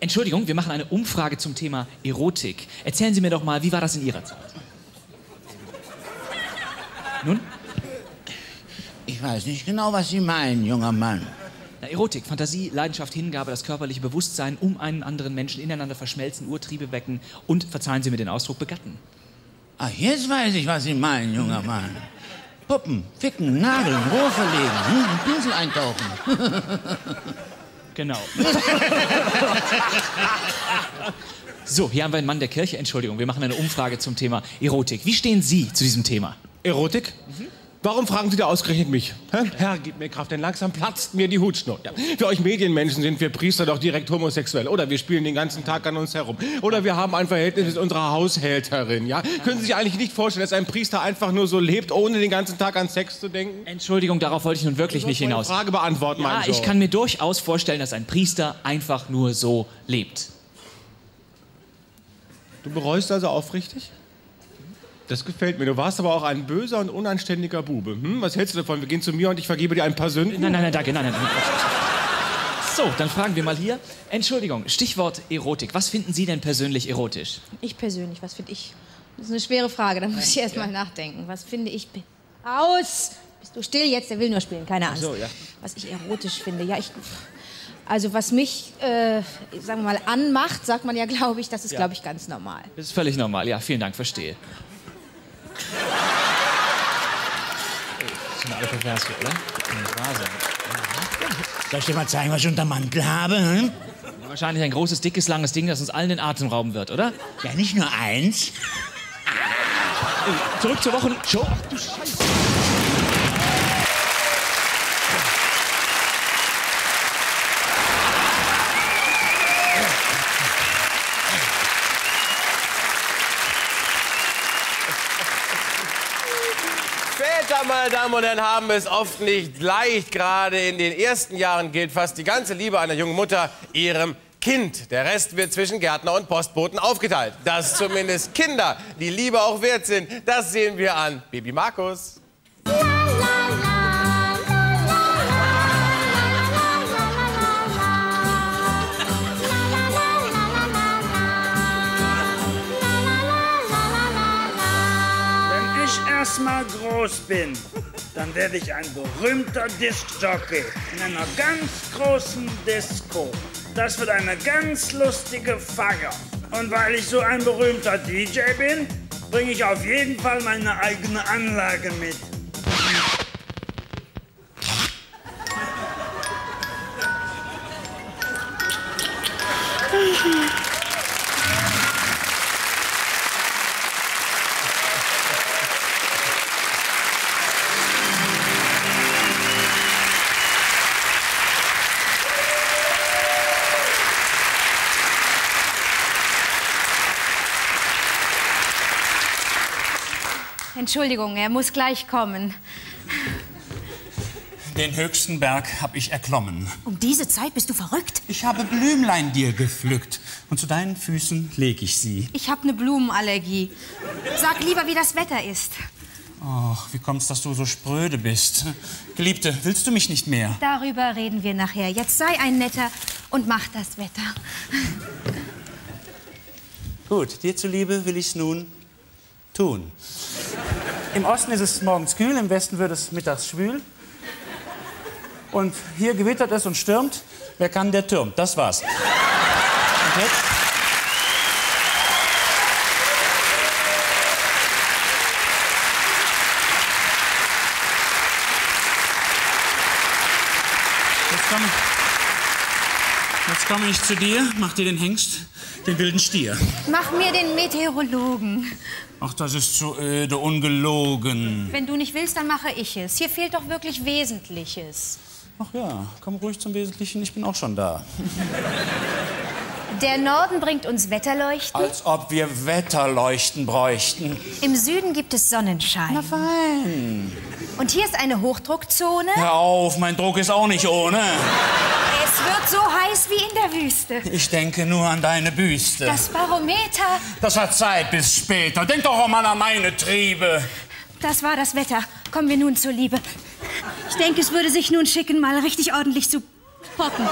Entschuldigung, wir machen eine Umfrage zum Thema Erotik. Erzählen Sie mir doch mal, wie war das in Ihrer Zeit? Nun? Ich weiß nicht genau, was Sie meinen, junger Mann. Na, Erotik, Fantasie, Leidenschaft, Hingabe, das körperliche Bewusstsein um einen anderen Menschen ineinander verschmelzen, Urtriebe wecken und, verzeihen Sie mir den Ausdruck, begatten. Ach, jetzt weiß ich, was Sie meinen, junger Mann. Puppen, ficken, nageln, Rohr verlegen, Pinsel eintauchen. Genau. So, hier haben wir einen Mann der Kirche. Entschuldigung, wir machen eine Umfrage zum Thema Erotik. Wie stehen Sie zu diesem Thema? Erotik? Mhm. Warum fragen Sie da ausgerechnet mich? Hä? Herr, gib mir Kraft, denn langsam platzt mir die Hutschnur. Ja. Für euch Medienmenschen sind wir Priester doch direkt homosexuell. Oder wir spielen den ganzen Tag an uns herum. Oder wir haben ein Verhältnis mit unserer Haushälterin. Ja? Können Sie sich eigentlich nicht vorstellen, dass ein Priester einfach nur so lebt, ohne den ganzen Tag an Sex zu denken? Entschuldigung, darauf wollte ich nun wirklich nicht hinaus. Ich muss meine Frage beantworten, ja, ich kann mir durchaus vorstellen, dass ein Priester einfach nur so lebt. Du bereust also aufrichtig? Das gefällt mir. Du warst aber auch ein böser und unanständiger Bube. Hm? Was hältst du davon? Wir gehen zu mir und ich vergebe dir ein paar Sünden? Nein, nein, nein, danke. Nein, nein, nein. So, dann fragen wir mal hier. Entschuldigung, Stichwort Erotik. Was finden Sie denn persönlich erotisch? Ich persönlich, was finde ich? Das ist eine schwere Frage, da muss ich erst mal nachdenken. Was finde ich? Aus! Bist du still jetzt? Der will nur spielen, keine Angst. So, ja. Was ich erotisch finde, ja, ich... Also was mich, sagen wir mal, anmacht, sagt man ja, glaube ich, das ist, glaube ich, ganz normal. Das ist völlig normal, ja, vielen Dank, verstehe. Das sind alle pervers, oder? Wahnsinn. Soll ich dir mal zeigen, was ich unter Mantel habe? Hm? Wahrscheinlich ein großes, dickes, langes Ding, das uns allen den Atem rauben wird, oder? Ja, nicht nur eins. Zurück zur Wochenshow. Ach du Scheiße. Meine Damen und Herren, haben es oft nicht leicht. Gerade in den ersten Jahren gilt fast die ganze Liebe einer jungen Mutter ihrem Kind. Der Rest wird zwischen Gärtner und Postboten aufgeteilt. Dass zumindest Kinder die Liebe auch wert sind, das sehen wir an Baby Markus. Wenn ich mal groß bin, dann werde ich ein berühmter Diskjockey in einer ganz großen Disco. Das wird eine ganz lustige Feier. Und weil ich so ein berühmter DJ bin, bringe ich auf jeden Fall meine eigene Anlage mit. Entschuldigung, er muss gleich kommen. Den höchsten Berg habe ich erklommen. Um diese Zeit bist du verrückt? Ich habe Blümlein dir gepflückt und zu deinen Füßen lege ich sie. Ich habe eine Blumenallergie. Sag lieber, wie das Wetter ist. Ach, wie kommt's, dass du so spröde bist? Geliebte, willst du mich nicht mehr? Darüber reden wir nachher. Jetzt sei ein Netter und mach das Wetter. Gut, dir zuliebe will ich's nun tun. Im Osten ist es morgens kühl, im Westen wird es mittags schwül. Und hier gewittert es und stürmt. Wer kann, der türmt. Das war's. Und jetzt? Jetzt komme ich zu dir, mach dir den Hengst, den wilden Stier. Mach mir den Meteorologen. Ach, das ist zu öde, ungelogen. Wenn du nicht willst, dann mache ich es. Hier fehlt doch wirklich Wesentliches. Ach ja, komm ruhig zum Wesentlichen, ich bin auch schon da. Der Norden bringt uns Wetterleuchten. Als ob wir Wetterleuchten bräuchten. Im Süden gibt es Sonnenschein. Na fein. Und hier ist eine Hochdruckzone. Hör auf, mein Druck ist auch nicht ohne. Es wird so heiß wie in der Wüste. Ich denke nur an deine Büste. Das Barometer. Das hat Zeit bis später. Denk doch auch mal an meine Triebe. Das war das Wetter. Kommen wir nun zur Liebe. Ich denke, es würde sich nun schicken, mal richtig ordentlich zu poppen.